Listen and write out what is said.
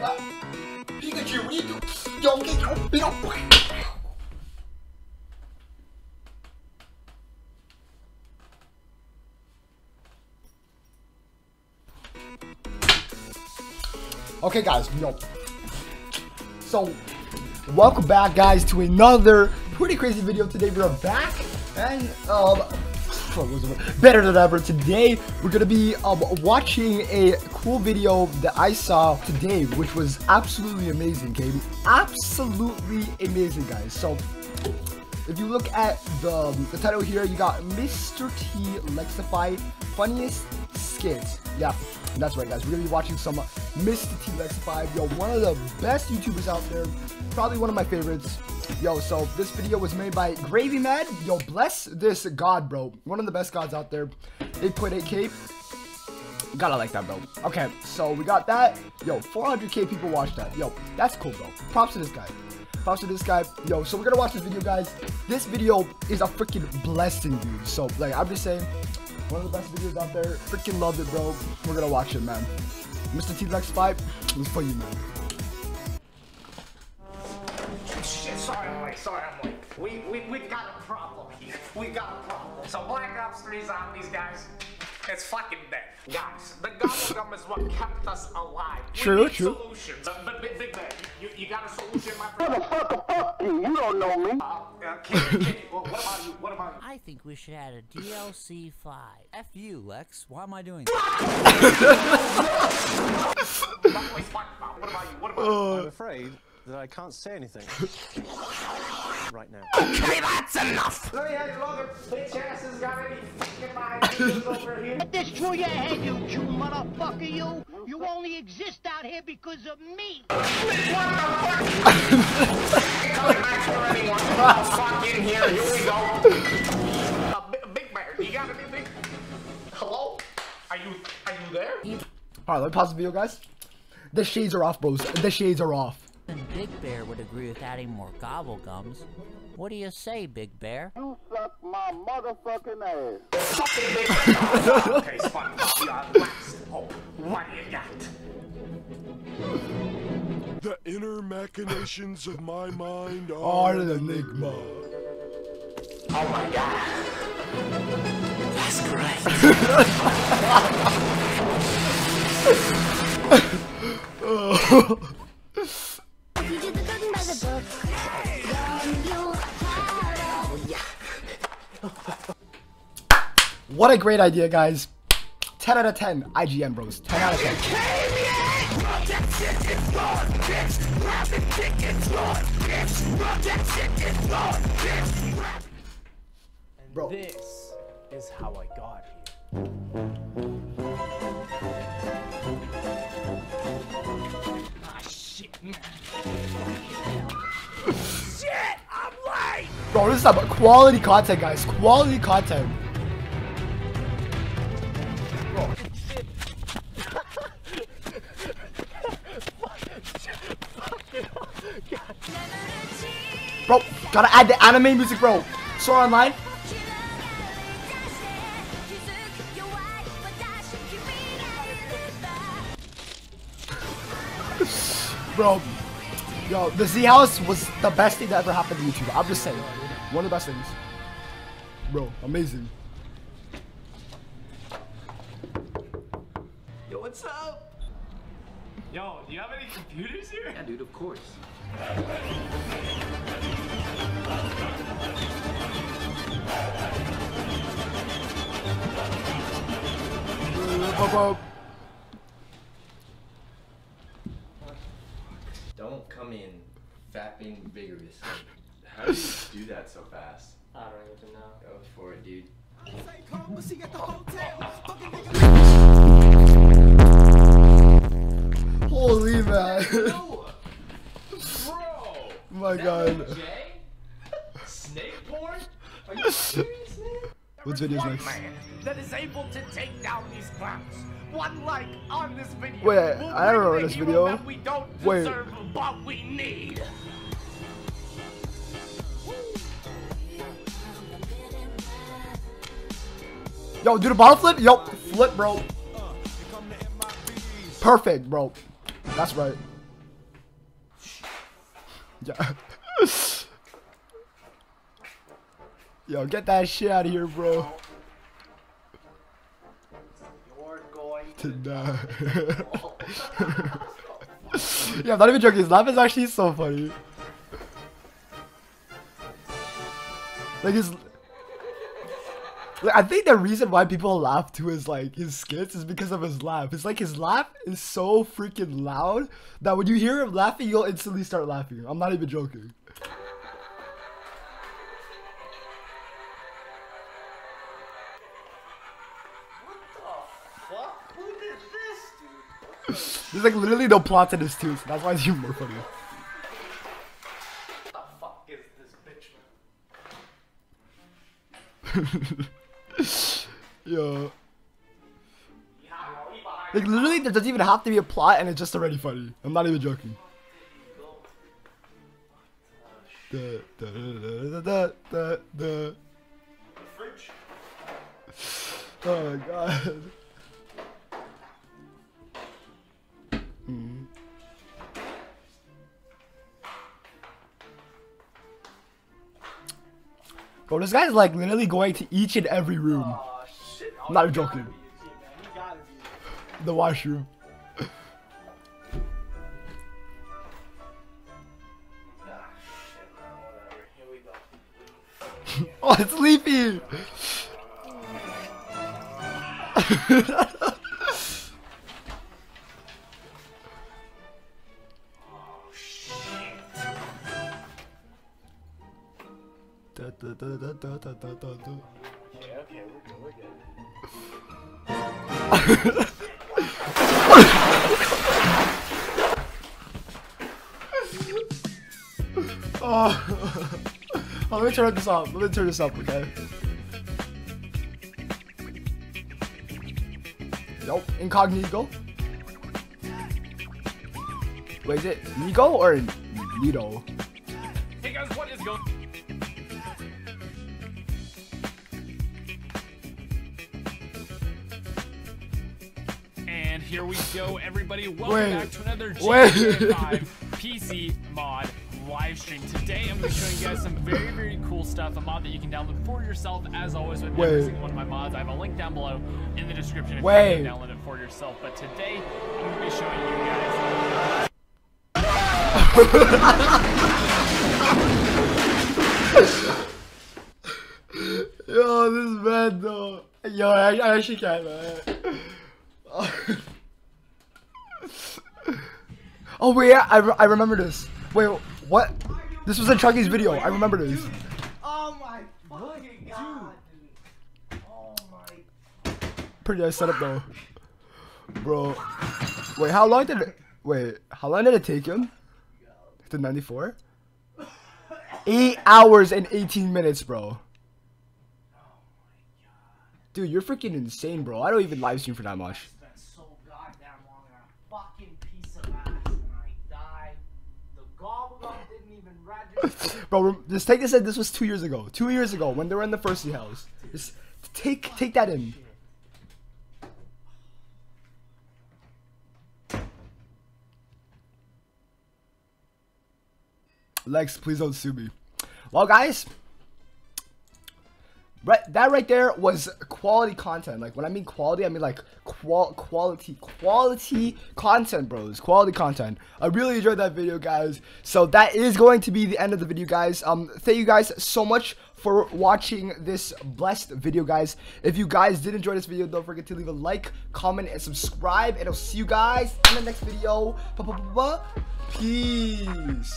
Pikachu, what are you doing? Yo, get your bill. Okay, guys, yo. So, welcome back, guys, to another pretty crazy video. Today, we're back and, better than ever. Today we're gonna be watching a cool video that I saw today, which was absolutely amazing, okay? Absolutely amazing, guys. So if you look at the title here, you got MrTLexify funniest skits. Yeah, that's right, guys, we're gonna be watching some MrTLexify, yo, one of the best YouTubers out there, probably one of my favorites. Yo, so this video was made by Gravyman. Yo, bless this god, bro. One of the best gods out there. 8.8k. Gotta like that, bro. Okay, so we got that. Yo, 400k people watched that. Yo, that's cool, bro. Props to this guy. Props to this guy. Yo, so we're gonna watch this video, guys. This video is a freaking blessing, dude. So, like, I'm just saying, one of the best videos out there. Freaking loved it, bro. We're gonna watch it, man. MrTLexify, it's for you, man. Sorry, I'm late. We've got a problem here. We've got a problem. So Black Ops 3 zombies, guys, it's fucking dead. Guys, the gum gum is what kept us alive. True. Solutions. But Big Ben, you got a solution, my friend? Motherfucker, you don't know me. Kenny, what about you? I think we should add a DLC 5. F you, Lex. Why am I doing this? What about you? I'm afraid that I can't say anything right now. Okay, that's enough! Let me have your other bitch asses got any fucking ideas over here. Destroy your head, you motherfucker, you! You only exist out here because of me! What the fuck? Coming back for anyone. Fuck in here, here we go. Big Bear, you got anything? Hello? Are you there? Alright, let me pause the video, guys. The shades are off, bros. The shades are off. Big Bear would agree with adding more gobble gums. What do you say, Big Bear? You suck my motherfucking ass. Suck it, Big Bear. Okay, SpongeBob, you are last hope. What do you got? The inner machinations of my mind are an enigma. Oh my god. That's great. What a great idea, guys. 10 out of 10. IGN, bros. 10 out of 10. And bro, this is how I got here. Ah, shit, man. Shit, I'm late! Bro, this is about quality content, guys. Quality content. Bro, gotta add the anime music, bro. Sword Online. Bro, yo, the Z House was the best thing that ever happened to YouTube. I'm just saying, one of the best things. Bro, amazing. Yo, what's up? Yo, do you have any computers here? Yeah, dude, of course. Don't come in fapping vigorously. How do you do that so fast? I don't even know. Go for it, dude. We'll see you at the hotel. Holy man. Bro. My god. Snake porn? Are you serious, man? What's video's next? Man that is able to take down these clowns. One like on this video. Wait, I don't remember this video. That we don't deserve, but we need. Yo, do the bottle flip? Yo, flip, bro. Perfect, bro. That's right. Yeah. Yo, get that shit out of here, bro. You're going to die. Yeah, I'm not even joking. His laugh is actually so funny. Like his, like, I think the reason why people laugh to his like his skits is because of his laugh. It's like his laugh is so freaking loud that when you hear him laughing, you'll instantly start laughing. I'm not even joking. There's like literally no plot to this too, so that's why it's even more funny. What the fuck is this bitch? Yo. Like literally there doesn't even have to be a plot and it's just already funny. I'm not even joking. Oh my god. Bro, this guy's like literally going to each and every room. Shit. Oh, I'm not joking. The washroom. Oh, it's Leafy! Okay, we're good. Oh, let me turn this up. Let me turn this up, okay? Nope, incognito. Wait, is it Nigo or Nito? Hey guys, what is going on? Here we go, everybody. Welcome back to another GTA 5 PC mod live stream. Today I'm going to be showing you guys some very, very cool stuff. A mod that you can download for yourself, as always with every single one of my mods. I have a link down below in the description if you can download it for yourself. But today I'm going to be showing you guys. Yo, this is bad though. Yo, I actually can't, man. Oh wait, yeah, I remember this. Wait, what? This was in Chucky's video. I remember this. Oh my fucking god! Oh my. Pretty nice setup though, bro. Wait, how long did it? Wait, how long did it take him? To 94? 8 hours and 18 minutes, bro. Dude, you're freaking insane, bro. I don't even live stream for that much. Bro, just take this in. This was 2 years ago. 2 years ago, when they were in the first house. Just take that in. Lex, please don't sue me. Well, guys, that right there was quality content. Like when I mean quality, I mean like quality content, bros. Quality content. I really enjoyed that video, guys. So that is going to be the end of the video, guys. Thank you guys so much for watching this blessed video, guys. If you guys did enjoy this video, don't forget to leave a like, comment, and subscribe. And I'll see you guys in the next video. Peace.